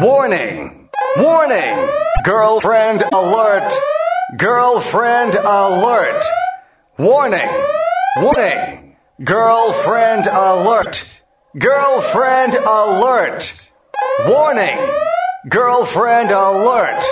Warning! Warning! Girlfriend alert! Girlfriend alert! Warning! Warning! Girlfriend alert! Girlfriend alert! Warning! Girlfriend alert!